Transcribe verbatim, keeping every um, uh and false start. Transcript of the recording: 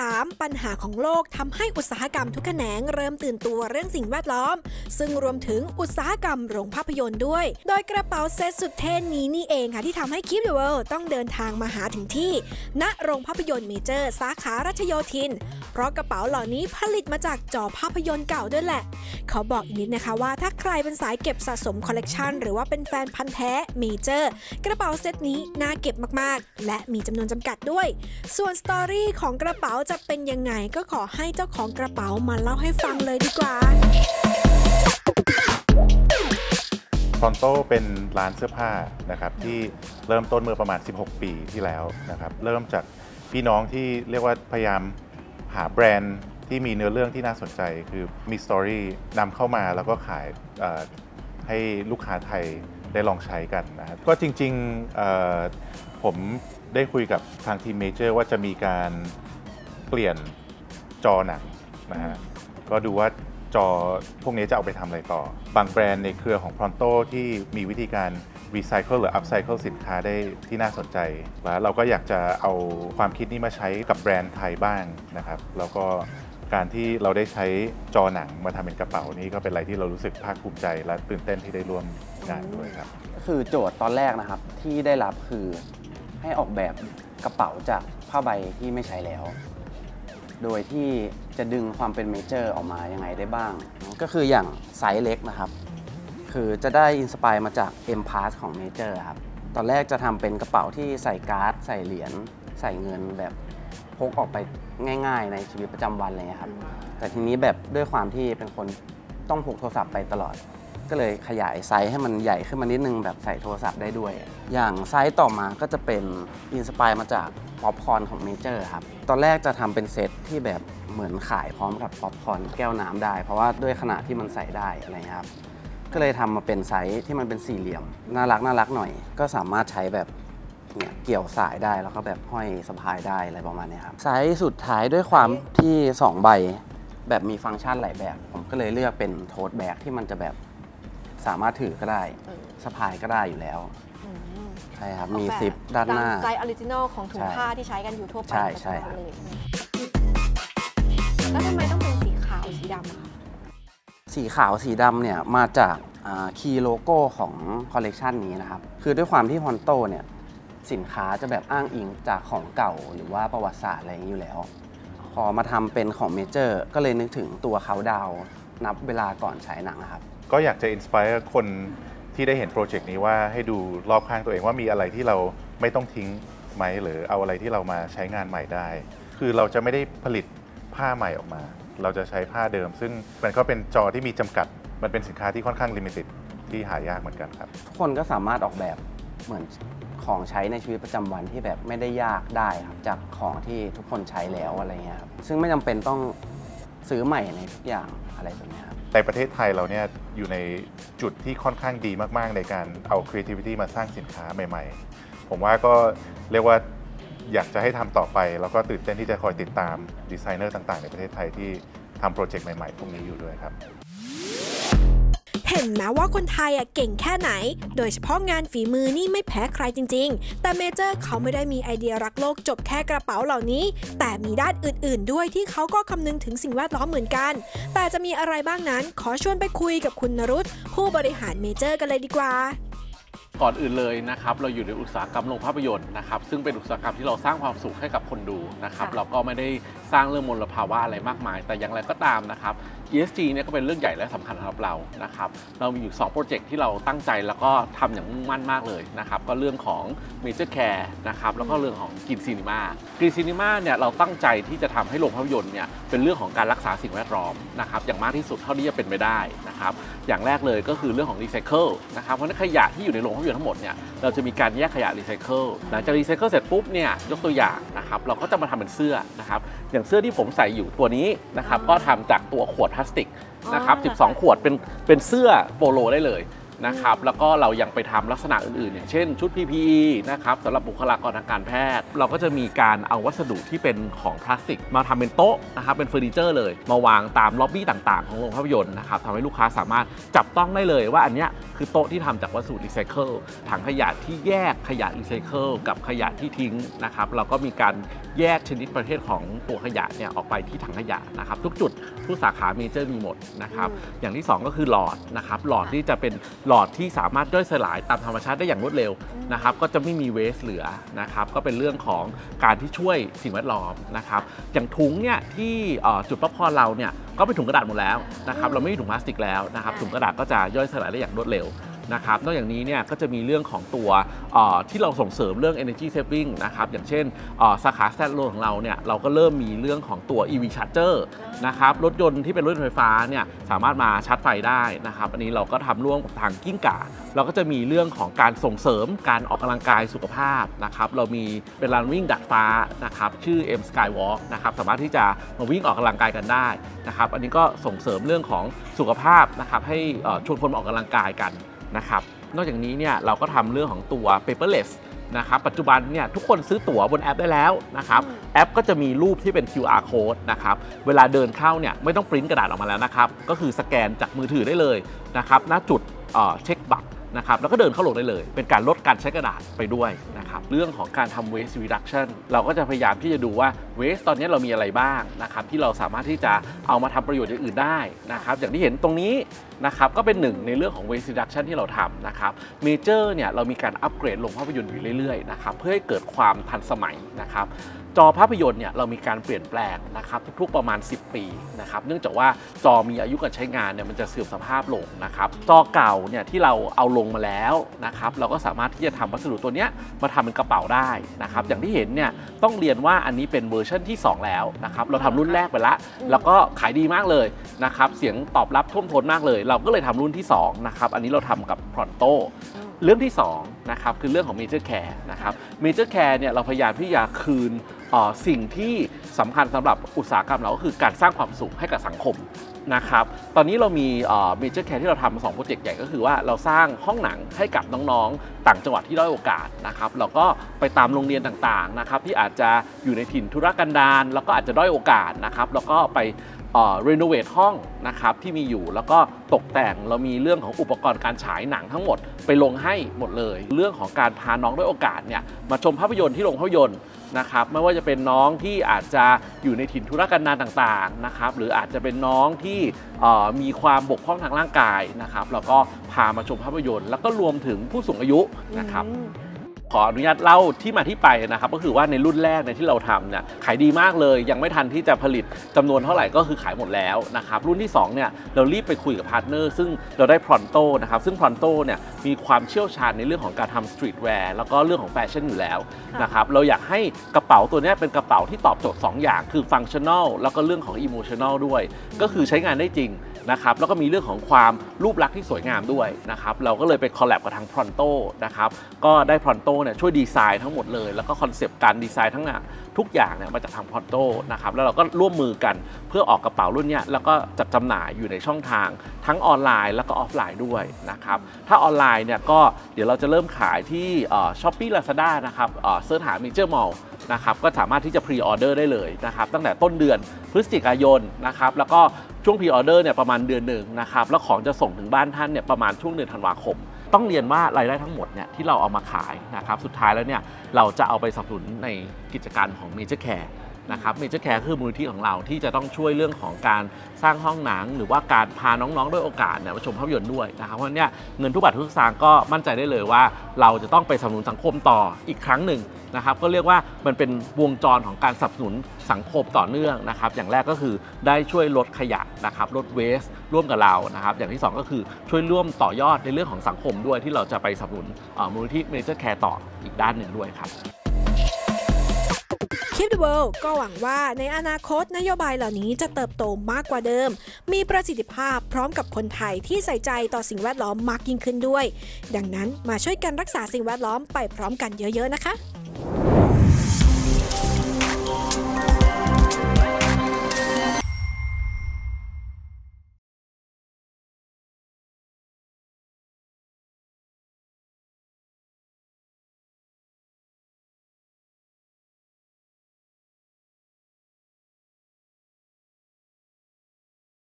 สามปัญหาของโลกทำให้อุตสาหกรรมทุกแขนงเริ่มตื่นตัวเรื่องสิ่งแวดล้อมซึ่งรวมถึงอุตสาหกรรมโรงภาพยนตร์ด้วยโดยกระเป๋าเซตสุดเท่นี้นี่เองค่ะที่ทำให้ Keep The World ต้องเดินทางมาหาถึงที่ณโรงภาพยนตร์ Major สาขารัชโยธินเพราะกระเป๋าเหล่านี้ผลิตมาจากจอภาพยนตร์เก่าด้วยแหละเขาบอกอีกนิดนะคะว่าถ้าใครเป็นสายเก็บสะสมคอลเลกชันหรือว่าเป็นแฟนพันธุ์แท้ Major กระเป๋าเซตนี้น่าเก็บมากๆและมีจำนวนจำกัดด้วยส่วนสตอรี่ของกระเป๋าจะเป็นยังไงก็ขอให้เจ้าของกระเป๋ามาเล่าให้ฟังเลยดีกว่า Pronto เป็นร้านเสื้อผ้านะครับที่เริ่มต้นเมื่อประมาณสิบหกปีที่แล้วนะครับเริ่มจากพี่น้องที่เรียกว่าพยายามหาแบรนด์ที่มีเนื้อเรื่องที่น่าสนใจคือมีสตอรี่นำเข้ามาแล้วก็ขายให้ลูกค้าไทยได้ลองใช้กันนะครับก็จริงๆผมได้คุยกับทางทีมเมเจอร์ว่าจะมีการเปลี่ยนจอหนังนะฮะก็ดูว่าจอพวกนี้จะเอาไปทำอะไรต่อบางแบรนด์ในเครือของ Pronto ที่มีวิธีการรีไซเคิลหรืออัพไซเคิลสินค้าได้ที่น่าสนใจแล้วเราก็อยากจะเอาความคิดนี้มาใช้กับแบรนด์ไทยบ้างนะครับแล้วก็การที่เราได้ใช้จอหนังมาทำเป็นกระเป๋านี้ก็เป็นอะไรที่เรารู้สึกภาคภูมิใจและตื่นเต้นที่ได้ร่วมงานด้วยครับก็คือโจทย์ตอนแรกนะครับที่ได้รับคือให้ออกแบบกระเป๋าจากผ้าใบที่ไม่ใช้แล้วโดยที่จะดึงความเป็นเมเจอร์ออกมายังไงได้บ้างก็คืออย่างไซส์เล็กนะครับคือจะได้อินสปายมาจาก M Pass ของเมเจอร์ครับตอนแรกจะทำเป็นกระเป๋าที่ใส่การ์ดใส่เหรียญใส่เงินแบบพกออกไปง่ายๆในชีวิตประจำวันอะไรเงี้ยครับแต่ทีนี้แบบด้วยความที่เป็นคนต้องพกโทรศัพท์ไปตลอดก็เลยขยายไซส์ให้มันใหญ่ขึ้นมานิดนึงแบบใส่โทรศัพท์ได้ด้วยอย่างไซส์ต่อมาก็จะเป็นอินสปายมาจากป๊อปคอร์นของเมเจอร์ครับตอนแรกจะทำเป็นเซตที่แบบเหมือนขายพร้อมกับป๊อปคอร์นแก้วน้ำได้เพราะว่าด้วยขนาดที่มันใส่ได้อะไรครับก็เลยทำมาเป็นไซส์ที่มันเป็นสี่เหลี่ยมน่ารักน่ารักหน่อยก็สามารถใช้แบบเนี่ยเกี่ยวสายได้แล้วก็แบบห้อยสะพายได้อะไรประมาณนี้ครับไซส์สุดท้ายด้วยความที่สองใบแบบมีฟังก์ชันหลายแบบผมก็เลยเลือกเป็นโทสต์แบกที่มันจะแบบสามารถถือก็ได้สะพายก็ได้อยู่แล้วใช่ครับมีซิปด้านหน้าไซส์ออริจินอลของถุงผ้าที่ใช้กันอยู่ทั่วไปใช่ๆเลยแล้วทำไมต้องเป็นสีขาวสีดำคะสีขาวสีดำเนี่ยมาจากคีย์โลโก้ของคอลเลกชันนี้นะครับคือด้วยความที่ Pronto เนี่ยสินค้าจะแบบอ้างอิงจากของเก่าหรือว่าประวัติศาสตร์อะไรอยู่แล้วพอมาทำเป็นของเมเจอร์ก็เลยนึกถึงตัวเขาดาวนับเวลาก่อนฉายหนังครับก็อยากจะอินสไปร์คนที่ได้เห็นโปรเจกต์นี้ว่าให้ดูรอบข้างตัวเองว่ามีอะไรที่เราไม่ต้องทิ้งไหมหรือเอาอะไรที่เรามาใช้งานใหม่ได้คือเราจะไม่ได้ผลิตผ้าใหม่ออกมาเราจะใช้ผ้าเดิมซึ่งมันก็เป็นจอที่มีจำกัดมันเป็นสินค้าที่ค่อนข้างลิมิเต็ดที่หายากเหมือนกันครับทุกคนก็สามารถออกแบบเหมือนของใช้ในชีวิตประจำวันที่แบบไม่ได้ยากได้ครับจากของที่ทุกคนใช้แล้วอะไรเงี้ยครับซึ่งไม่จำเป็นต้องซื้อใหม่ในทุกอย่างอะไรแบบนี้ครับในประเทศไทยเราเนี่ยอยู่ในจุดที่ค่อนข้างดีมากๆในการเอา creativity มาสร้างสินค้าใหม่ๆผมว่าก็เรียกว่าอยากจะให้ทำต่อไปแล้วก็ตื่นเต้นที่จะคอยติดตามดีไซเนอร์ต่างๆในประเทศไทยที่ทำโปรเจกต์ใหม่ๆพวกนี้อยู่ด้วยครับเห็นไหมว่าคนไทยอ่ะเก่งแค่ไหนโดยเฉพาะงานฝีมือนี่ไม่แพ้ใครจริงๆแต่เมเจอร์เขาไม่ได้มีไอเดียรักโลกจบแค่กระเป๋าเหล่านี้แต่มีด้านอื่นๆด้วยที่เขาก็คำนึงถึงสิ่งแวดล้อมเหมือนกันแต่จะมีอะไรบ้างนั้นขอชวนไปคุยกับคุณนรุตผู้บริหารเมเจอร์กันเลยดีกว่าก่อนอื่นเลยนะครับเราอยู่ในอุตสาหกรรมโรงภาพยนตร์นะครับซึ่งเป็นอุตสาหกรรมที่เราสร้างความสุขให้กับคนดูนะครับเราก็ไม่ได้สร้างเรื่องมลภาวะอะไรมากมายแต่อย่างไรก็ตามนะครับ อี เอส จี เนี่ยก็เป็นเรื่องใหญ่และสำคัญสำหรับเรานะครับเรามีอยู่สองโปรเจกต์ที่เราตั้งใจแล้วก็ทำอย่างมุ่งมั่นมากเลยนะครับก็เรื่องของ Major Care นะครับแล้วก็เรื่องของ Green Cinema Green Cinema เนี่ยเราตั้งใจที่จะทำให้โรงภาพยนตร์เนี่ยเป็นเรื่องของการรักษาสิ่งแวดล้อมนะครับอย่างมากที่สุดเท่าที่จะเป็นไปได้นะครับอย่างแรกเลยก็คือเรื่องของ Recycle นะครับเพราะขยะที่อยู่ในโรงภาพยนตร์ทั้งหมดเนี่ยเราจะมีการแยกขยะรีไซเคิลหลังจากรีไซเคิลเสร็จปุ๊บเนี่ยยกตัวอย่างนะครับเราก็จะมาทำเป็นเสื้อนะครับอย่างเสื้อที่ผมใส่อยู่ตัวนี้นะครับก็ทำจากตัวขวดพลาสติกนะครับสิบสองขวดเป็นเป็นเสื้อโปโลได้เลย นะครับแล้วก็เรายังไปทำลักษณะอื่นๆอย่างเช่นชุด พี พี อี นะครับสำหรับบุคลากรทางการแพทย์เราก็จะมีการเอาวัสดุที่เป็นของพลาสติกมาทำเป็นโต๊ะนะครับเป็นเฟอร์นิเจอร์เลยมาวางตามล็อบบี้ต่างๆของโรงภาพยนตร์นะครับทำให้ลูกค้าสามารถจับต้องได้เลยว่าอันเนี้ยคือโต๊ะที่ทำจากวัสดุรีไซเคิลถังขยะที่แยกขยะรีไซเคิลกับขยะที่ทิ้งนะครับเราก็มีการแยกชนิดประเภทของตัวขยะเนี่ยออกไปที่ถังขยะนะครับทุกจุดทุกสาขาเมเจอร์มีหมดนะครับอย่างที่สองก็คือหลอดนะครับหลอดที่จะเป็นหลอดที่สามารถย่อยสลายตามธรรมชาติได้อย่างรวดเร็วนะครับก็จะไม่มีเวสเหลือนะครับก็เป็นเรื่องของการที่ช่วยสิ่งแวดล้อมนะครับอย่างถุงเนี่ยที่จุดป๊อปคอร์นเราเนี่ยก็เป็นถุงกระดาษหมดแล้วนะครับเราไม่มีถุงพลาสติกแล้วนะครับถุงกระดาษก็จะย่อยสลายได้อย่างรวดเร็วนะครับนอกจากนี้เนี่ยก็จะมีเรื่องของตัวที่เราส่งเสริมเรื่อง energy saving นะครับอย่างเช่นสาขาแซดโลของเราเนี่ยเราก็เริ่มมีเรื่องของตัว อี วี charger นะครับรถยนต์ที่เป็นรถไฟฟ้าเนี่ยสามารถมาชาร์จไฟได้นะครับอันนี้เราก็ทำร่วมกับทางกิ้งก่าเราก็จะมีเรื่องของการส่งเสริมการออกกำลังกายสุขภาพนะครับเรามีเป็นลานวิ่งดัดฟ้านะครับชื่อ M Sky Walk นะครับสามารถที่จะมาวิ่งออกกำลังกายกันได้นะครับอันนี้ก็ส่งเสริมเรื่องของสุขภาพนะครับให้ชวนคนออกกำลังกายกันนะครับนอกจากนี้เนี่ยเราก็ทำเรื่องของตัว paperless นะครับปัจจุบันเนี่ยทุกคนซื้อตั๋วบนแอปได้แล้วนะครับแอปก็จะมีรูปที่เป็น คิว อาร์ code นะครับเวลาเดินเข้าเนี่ยไม่ต้องปริ้นกระดาษออกมาแล้วนะครับก็คือสแกนจากมือถือได้เลยนะครับณจุดเช็คบัตรนะครับแล้วก็เดินเข้าลงได้เลยเป็นการลดการใช้กระดาษไปด้วยนะครับเรื่องของการทำ waste reduction เราก็จะพยายามที่จะดูว่า waste ตอนนี้เรามีอะไรบ้างนะครับที่เราสามารถที่จะเอามาทำประโยชน์อย่างอื่นได้นะครับอย่างที่เห็นตรงนี้นะครับก็เป็นหนึ่งในเรื่องของ waste reduction ที่เราทำนะครับ Major เนี่ยเรามีการอัปเกรดลงภาพยนตร์อยู่เรื่อยๆนะครับเพื่อให้เกิดความทันสมัยนะครับจอภาพยนตร์เนี่ยเรามีการเปลี่ยนแปลงนะครับทุกๆประมาณสิบปีนะครับเนื่องจากว่าจอมีอายุการใช้งานเนี่ยมันจะเสื่อมสภาพลงนะครับจอเก่าเนี่ยที่เราเอาลงมาแล้วนะครับเราก็สามารถที่จะทำวัสดุตัวเนี้ยมาทำเป็นกระเป๋าได้นะครับอย่างที่เห็นเนี่ยต้องเรียนว่าอันนี้เป็นเวอร์ชันที่สองแล้วนะครับเราทำรุ่นแรกไปละแล้วก็ขายดีมากเลยนะครับเสียงตอบรับท่วมท้นมากเลยเราก็เลยทำรุ่นที่สองนะครับอันนี้เราทำกับ Prontoเรื่องที่สองนะครับคือเรื่องของ Major Care นะครับ Major Care เนี่ยเราพยายามที่จะคืนสิ่งที่สำคัญสำหรับอุตสาหกรรมเราก็คือการสร้างความสุขให้กับสังคมนะครับตอนนี้เรามี Major Care ที่เราทำสองโปรเจกต์ใหญ่ก็คือว่าเราสร้างห้องหนังให้กับน้องๆต่างจังหวัดที่ด้อยโอกาสนะครับเราก็ไปตามโรงเรียนต่างๆนะครับที่อาจจะอยู่ในถิ่นทุรกันดารแล้วก็อาจจะด้อยโอกาสนะครับแล้วก็ไปรีโนเวทห้องนะครับที่มีอยู่แล้วก็ตกแต่งเรามีเรื่องของอุปกรณ์การฉายหนังทั้งหมดไปลงให้หมดเลยเรื่องของการพาน้องด้วยโอกาสเนี่ยมาชมภาพยนตร์ที่โรงภาพยนตร์นะครับไม่ว่าจะเป็นน้องที่อาจจะอยู่ในถิ่นธุรกันดารต่างๆนะครับหรืออาจจะเป็นน้องที่มีความบกพร่องทางร่างกายนะครับแล้วก็พามาชมภาพยนตร์แล้วก็รวมถึงผู้สูงอายุนะครับขออนุญาตเล่าที่มาที่ไปนะครับก็คือว่าในรุ่นแรกในที่เราทำเนี่ยขายดีมากเลยยังไม่ทันที่จะผลิตจำนวนเท่าไหร่ก็คือขายหมดแล้วนะครับรุ่นที่สองเนี่ยเรารีบไปคุยกับพาร์ทเนอร์ซึ่งเราได้ Pronto นะครับซึ่ง Pronto เนี่ยมีความเชี่ยวชาญในเรื่องของการทำสตรีทแวร์แล้วก็เรื่องของแฟชั่นอยู่แล้วนะครับเราอยากให้กระเป๋าตัวนี้เป็นกระเป๋าที่ตอบโจทย์สองอย่างคือฟังชั่นอลแล้วก็เรื่องของอิโมชั่นอลด้วยก็คือใช้งานได้จริงนะครับแล้วก็มีเรื่องของความรูปลักษณ์ที่สวยงามด้วยนะครับเราก็เลยไปคอลแลบกับทาง Pronto นะครับก็ได้ Pronto เนี่ยช่วยดีไซน์ทั้งหมดเลยแล้วก็คอนเซปต์การดีไซน์ทั้งนั้นทุกอย่างเนี่ยมาจากทาง Pronto นะครับแล้วเราก็ร่วมมือกันเพื่อออกกระเป๋ารุ่นนี้แล้วก็จัดจำหน่ายอยู่ในช่องทางทั้งออนไลน์แล้วก็ออฟไลน์ด้วยนะครับถ้าออนไลน์เนี่ยก็เดี๋ยวเราจะเริ่มขายที่ Shopee Lazada นะครับเสิร์ชหา Major Mallนะครับก็สามารถที่จะพรีออเดอร์ได้เลยนะครับตั้งแต่ต้นเดือนพฤศจิกายนนะครับแล้วก็ช่วงพรีออเดอร์เนี่ยประมาณเดือนหนึ่งนะครับแล้วของจะส่งถึงบ้านท่านเนี่ยประมาณช่วงเดือนธันวาคมต้องเรียนว่ารายได้ทั้งหมดเนี่ยที่เราเอามาขายนะครับสุดท้ายแล้วเนี่ยเราจะเอาไปสนับสนุนในกิจการของ Major Careนะครับเมเจอร์แคร์คือมูลนิธิของเราที่จะต้องช่วยเรื่องของการสร้างห้องหนังหรือว่าการพาน้องๆด้วยโอกาสเนี่ยมาชมภาพยนตร์ด้วยนะครับเพราะเนี่ยเงินทุกบาททุกสตางค์ก็มั่นใจได้เลยว่าเราจะต้องไปสนับสนุนสังคมต่ออีกครั้งหนึ่งนะครับก็เรียกว่ามันเป็นวงจรของการสนับสนุนสังคมต่อเนื่องนะครับอย่างแรกก็คือได้ช่วยลดขยะนะครับลดเวสต์ร่วมกับเรานะครับอย่างที่สองก็คือช่วยร่วมต่อยอดในเรื่องของสังคมด้วยที่เราจะไปสนับสนุนมูลนิธิเมเจอร์แคร์ต่ออีกด้านหนึ่งด้วยครับKeep The World ก็หวังว่าในอนาคตนโยบายเหล่านี้จะเติบโตมากกว่าเดิมมีประสิทธิภาพพร้อมกับคนไทยที่ใส่ใจต่อสิ่งแวดล้อมมากยิ่งขึ้นด้วยดังนั้นมาช่วยกันรักษาสิ่งแวดล้อมไปพร้อมกันเยอะๆนะคะ